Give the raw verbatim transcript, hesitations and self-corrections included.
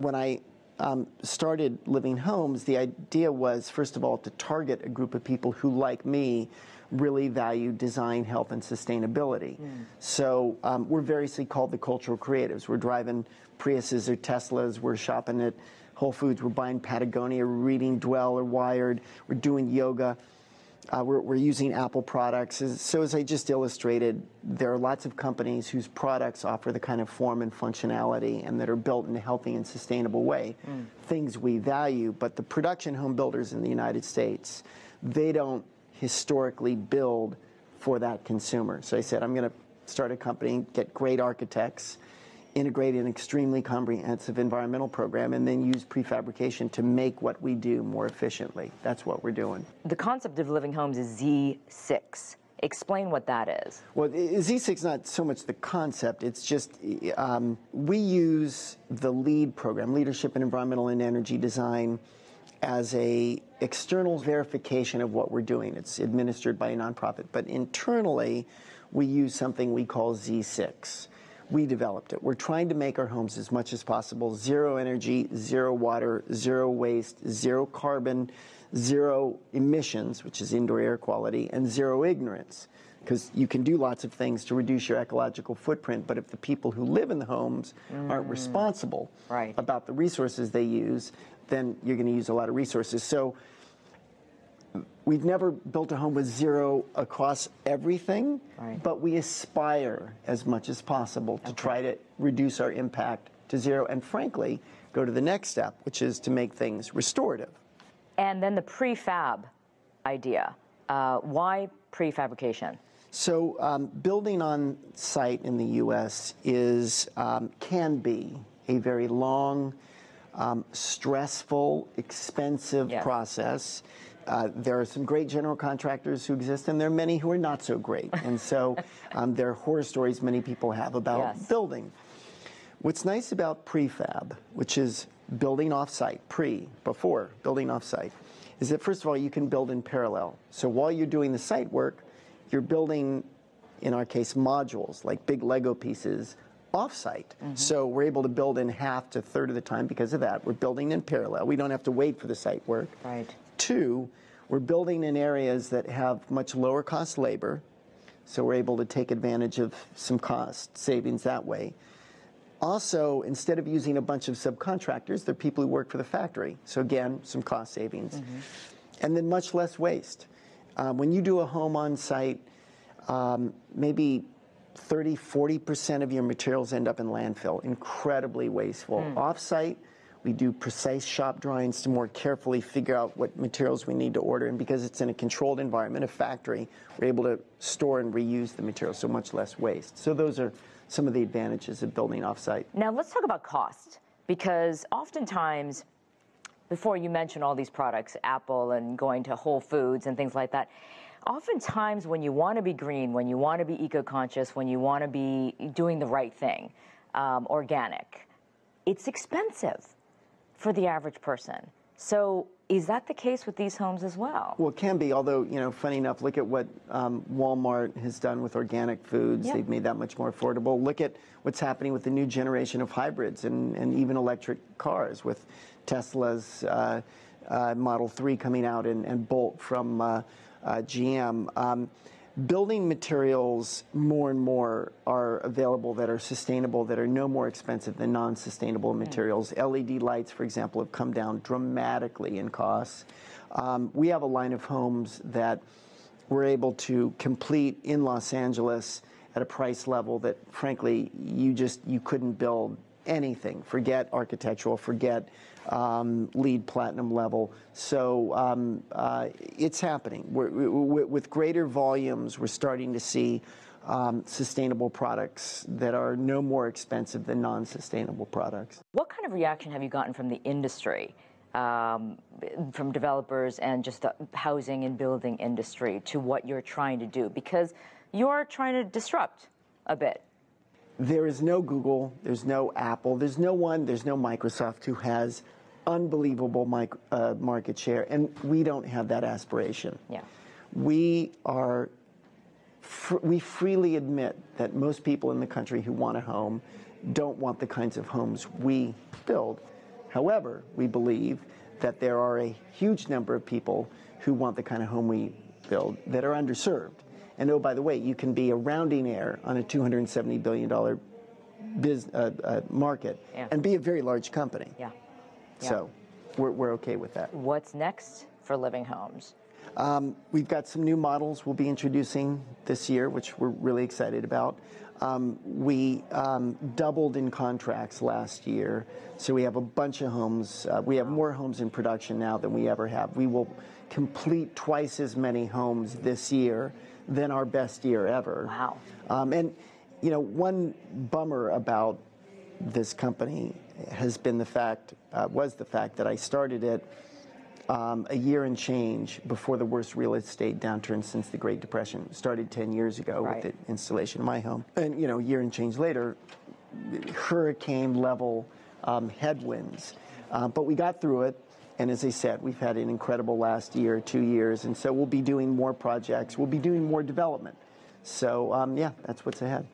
when I um, started Living Homes, the idea was, first of all, to target a group of people who, like me, really value design, health, and sustainability. Mm. So um, we're variously called the cultural creatives. We're driving Priuses or Teslas. We're shopping at Whole Foods. We're buying Patagonia. We're reading Dwell or Wired. We're doing yoga. Uh, we're, we're using Apple products. So as I just illustrated, there are lots of companies whose products offer the kind of form and functionality and that are built in a healthy and sustainable way, mm. things we value. But the production home builders in the United States, they don't historically build for that consumer. So I said, I'm going to start a company, get great architects, integrate an extremely comprehensive environmental program, and then use prefabrication to make what we do more efficiently. That's what we're doing. The concept of Living Homes is Z six. Explain what that is. Well, Z six is not so much the concept. It's just um, we use the LEED program, Leadership in Environmental and Energy Design, as a external verification of what we're doing. It's administered by a nonprofit. But internally, we use something we call Z six. We developed it. We're trying to make our homes as much as possible zero energy, zero water, zero waste, zero carbon, zero emissions, which is indoor air quality, and zero ignorance. Because you can do lots of things to reduce your ecological footprint, but if the people who live in the homes mm. aren't responsible right. about the resources they use, then you're going to use a lot of resources. So we've never built a home with zero across everything, right. but we aspire as much as possible to okay. try to reduce our impact to zero and, frankly, go to the next step, which is to make things restorative. And then the prefab idea. Uh, why prefabrication? So um, building on site in the U S is um, can be a very long, um, stressful, expensive yes. process. Uh, there are some great general contractors who exist, and there are many who are not so great. And so um, there are horror stories many people have about yes. building. What's nice about prefab, which is building off-site, pre, before, building off-site, is that, first of all, you can build in parallel. So while you're doing the site work, you're building, in our case, modules, like big Lego pieces, off-site. Mm-hmm. So we're able to build in half to a third of the time because of that. We're building in parallel. We don't have to wait for the site work. Right. Two, we're building in areas that have much lower cost labor, so we're able to take advantage of some cost savings that way. Also, instead of using a bunch of subcontractors, they're people who work for the factory. So again, some cost savings. Mm-hmm. And then much less waste. Um, when you do a home on site, um, maybe thirty, forty percent of your materials end up in landfill. Incredibly wasteful. Mm. Off-site, we do precise shop drawings to more carefully figure out what materials we need to order. And because it's in a controlled environment, a factory, we're able to store and reuse the materials, so much less waste. So those are some of the advantages of building off-site. Now let's talk about cost, because oftentimes, before you mention all these products, Apple and going to Whole Foods and things like that, oftentimes when you want to be green, when you want to be eco-conscious, when you want to be doing the right thing, um, organic, it's expensive for the average person. So is that the case with these homes as well? Well, it can be, although, you know, funny enough, look at what um, Walmart has done with organic foods. Yeah. They've made that much more affordable. Look at what's happening with the new generation of hybrids and, and even electric cars with Tesla's uh, uh, Model three coming out and, and Bolt from uh, uh, G M. Um, building materials more and more are available that are sustainable, that are no more expensive than non-sustainable materials. Mm. L E D lights, for example, have come down dramatically in costs. Um, we have a line of homes that we're able to complete in Los Angeles at a price level that, frankly, you just you couldn't build anything. Forget architectural, forget um, LEED platinum level. So um, uh, it's happening. We're, we, with greater volumes, we're starting to see um, sustainable products that are no more expensive than non-sustainable products. What kind of reaction have you gotten from the industry, um, from developers and just the housing and building industry to what you're trying to do? Because you're trying to disrupt a bit. There is no Google, there's no Apple, there's no one, there's no Microsoft who has unbelievable micro, uh, market share, and we don't have that aspiration. Yeah. We are, fr we freely admit that most people in the country who want a home don't want the kinds of homes we build. However, we believe that there are a huge number of people who want the kind of home we build that are underserved. And oh, by the way, you can be a rounding error on a two hundred seventy billion dollar biz, uh, uh, market yeah. and be a very large company. Yeah. yeah. So we're, we're okay with that. What's next for Living Homes? Um, we've got some new models we'll be introducing this year, which we're really excited about. Um, we um, doubled in contracts last year, so we have a bunch of homes. Uh, we have more homes in production now than we ever have. We will complete twice as many homes this year than our best year ever. Wow. Um, and, you know, one bummer about this company has been the fact, uh, was the fact that I started it Um, a year and change before the worst real estate downturn since the Great Depression. Started ten years ago right. with the installation of my home. And, you know, a year and change later, hurricane-level um, headwinds. Uh, but we got through it, and as I said, we've had an incredible last year, two years, and so we'll be doing more projects. We'll be doing more development. So, um, yeah, that's what's ahead.